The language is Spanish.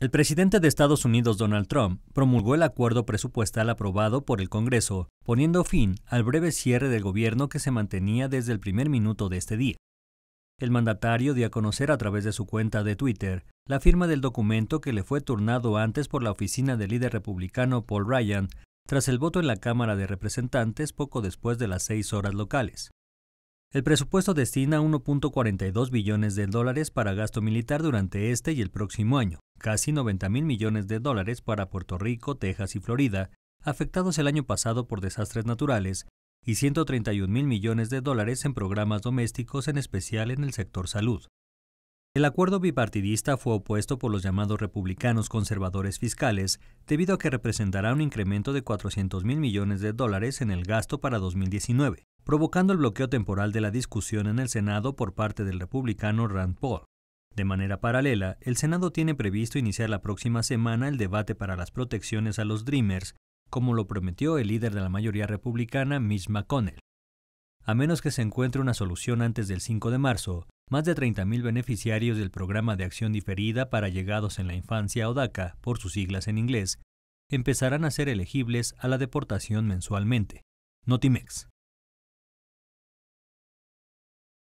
El presidente de Estados Unidos, Donald Trump, promulgó el acuerdo presupuestal aprobado por el Congreso, poniendo fin al breve cierre del gobierno que se mantenía desde el primer minuto de este día. El mandatario dio a conocer a través de su cuenta de Twitter la firma del documento que le fue turnado antes por la oficina del líder republicano Paul Ryan, tras el voto en la Cámara de Representantes poco después de las 6 horas locales. El presupuesto destina $1.42 billones para gasto militar durante este y el próximo año, casi $90.000 millones para Puerto Rico, Texas y Florida, afectados el año pasado por desastres naturales, y $131.000 millones en programas domésticos, en especial en el sector salud. El acuerdo bipartidista fue opuesto por los llamados republicanos conservadores fiscales, debido a que representará un incremento de $400.000 millones en el gasto para 2019. Provocando el bloqueo temporal de la discusión en el Senado por parte del republicano Rand Paul. De manera paralela, el Senado tiene previsto iniciar la próxima semana el debate para las protecciones a los Dreamers, como lo prometió el líder de la mayoría republicana, Mitch McConnell. A menos que se encuentre una solución antes del 5 de marzo, más de 30.000 beneficiarios del Programa de Acción Diferida para Allegados en la Infancia o DACA, por sus siglas en inglés, empezarán a ser elegibles a la deportación mensualmente. Notimex.